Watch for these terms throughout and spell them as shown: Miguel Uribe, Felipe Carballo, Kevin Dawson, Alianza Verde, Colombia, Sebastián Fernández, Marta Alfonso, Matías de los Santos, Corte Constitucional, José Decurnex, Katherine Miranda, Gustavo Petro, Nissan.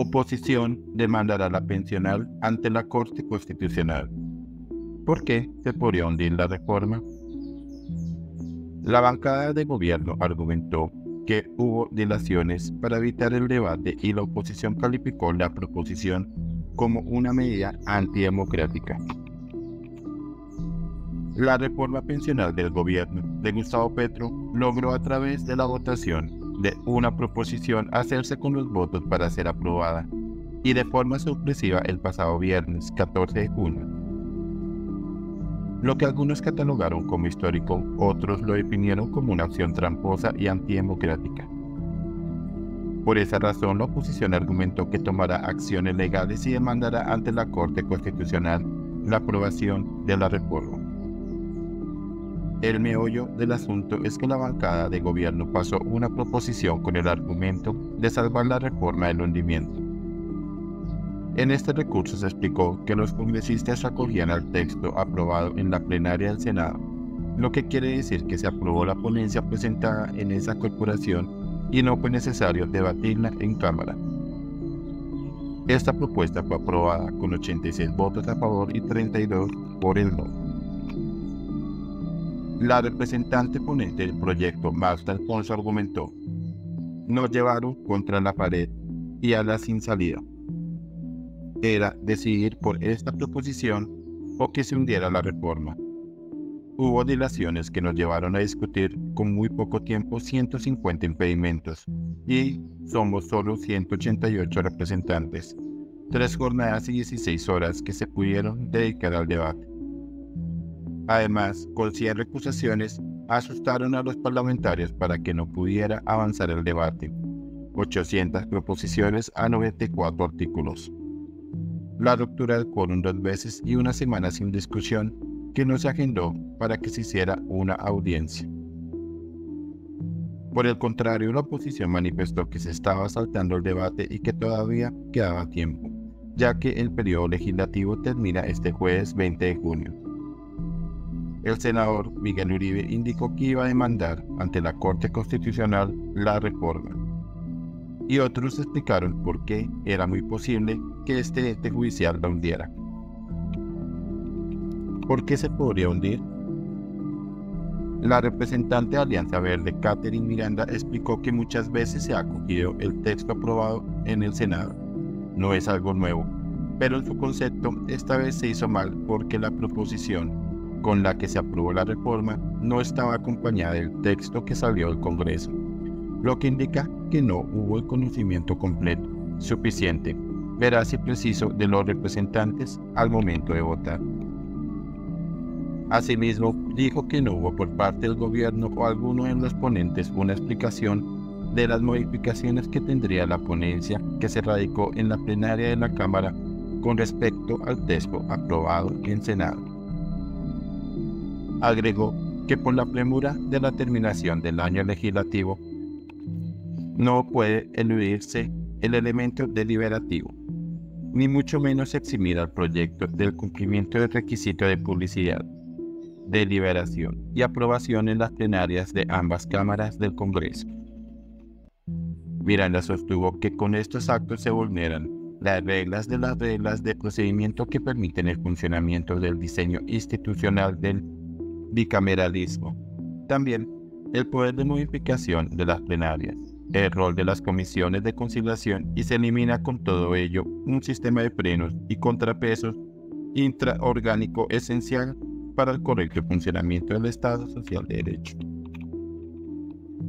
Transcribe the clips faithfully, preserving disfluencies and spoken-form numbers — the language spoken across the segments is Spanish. oposición demandará la pensional ante la Corte Constitucional. ¿Por qué se podría hundir la reforma? La bancada de gobierno argumentó que hubo dilaciones para evitar el debate y la oposición calificó la proposición como una medida antidemocrática. La reforma pensional del gobierno de Gustavo Petro logró a través de la votación de una proposición hacerse con los votos para ser aprobada y de forma sorpresiva el pasado viernes catorce de junio. Lo que algunos catalogaron como histórico, otros lo definieron como una acción tramposa y antidemocrática. Por esa razón, la oposición argumentó que tomará acciones legales y demandará ante la Corte Constitucional la aprobación de la reforma. El meollo del asunto es que la bancada de gobierno pasó una proposición con el argumento de salvar la reforma del hundimiento. En este recurso se explicó que los congresistas acogían al texto aprobado en la plenaria del Senado, lo que quiere decir que se aprobó la ponencia presentada en esa corporación y no fue necesario debatirla en Cámara. Esta propuesta fue aprobada con ochenta y seis votos a favor y treinta y dos por el no. La representante ponente del proyecto, Marta Alfonso, argumentó: nos llevaron contra la pared y a la sin salida. Era decidir por esta proposición o que se hundiera la reforma. Hubo dilaciones que nos llevaron a discutir con muy poco tiempo ciento cincuenta impedimentos y somos solo ciento ochenta y ocho representantes, tres jornadas y dieciséis horas que se pudieron dedicar al debate. Además, con cien recusaciones asustaron a los parlamentarios para que no pudiera avanzar el debate, ochocientas proposiciones a noventa y cuatro artículos. La ruptura del quórum dos veces y una semana sin discusión que no se agendó para que se hiciera una audiencia. Por el contrario, la oposición manifestó que se estaba saltando el debate y que todavía quedaba tiempo, ya que el periodo legislativo termina este jueves veinte de junio. El senador Miguel Uribe indicó que iba a demandar ante la Corte Constitucional la reforma, y otros explicaron por qué era muy posible que este ente judicial la hundiera. ¿Por qué se podría hundir? La representante de Alianza Verde, Katherine Miranda, explicó que muchas veces se ha acogido el texto aprobado en el Senado. No es algo nuevo, pero en su concepto esta vez se hizo mal porque la proposición con la que se aprobó la reforma no estaba acompañada del texto que salió del Congreso, lo que indica que no hubo el conocimiento completo, suficiente, veraz y preciso de los representantes al momento de votar. Asimismo, dijo que no hubo por parte del gobierno o alguno de los ponentes una explicación de las modificaciones que tendría la ponencia que se radicó en la plenaria de la Cámara con respecto al texto aprobado en Senado. Agregó que por la premura de la terminación del año legislativo, no puede eludirse el elemento deliberativo, ni mucho menos eximir al proyecto del cumplimiento del requisito de publicidad, deliberación y aprobación en las plenarias de ambas cámaras del Congreso. Miranda sostuvo que con estos actos se vulneran las reglas de las reglas de procedimiento que permiten el funcionamiento del diseño institucional del bicameralismo, también el poder de modificación de las plenarias, el rol de las comisiones de conciliación y se elimina con todo ello un sistema de frenos y contrapesos intraorgánico esencial para el correcto funcionamiento del Estado Social de Derecho.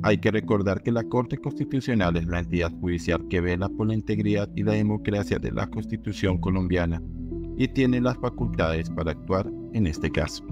Hay que recordar que la Corte Constitucional es la entidad judicial que vela por la integridad y la democracia de la Constitución colombiana y tiene las facultades para actuar en este caso.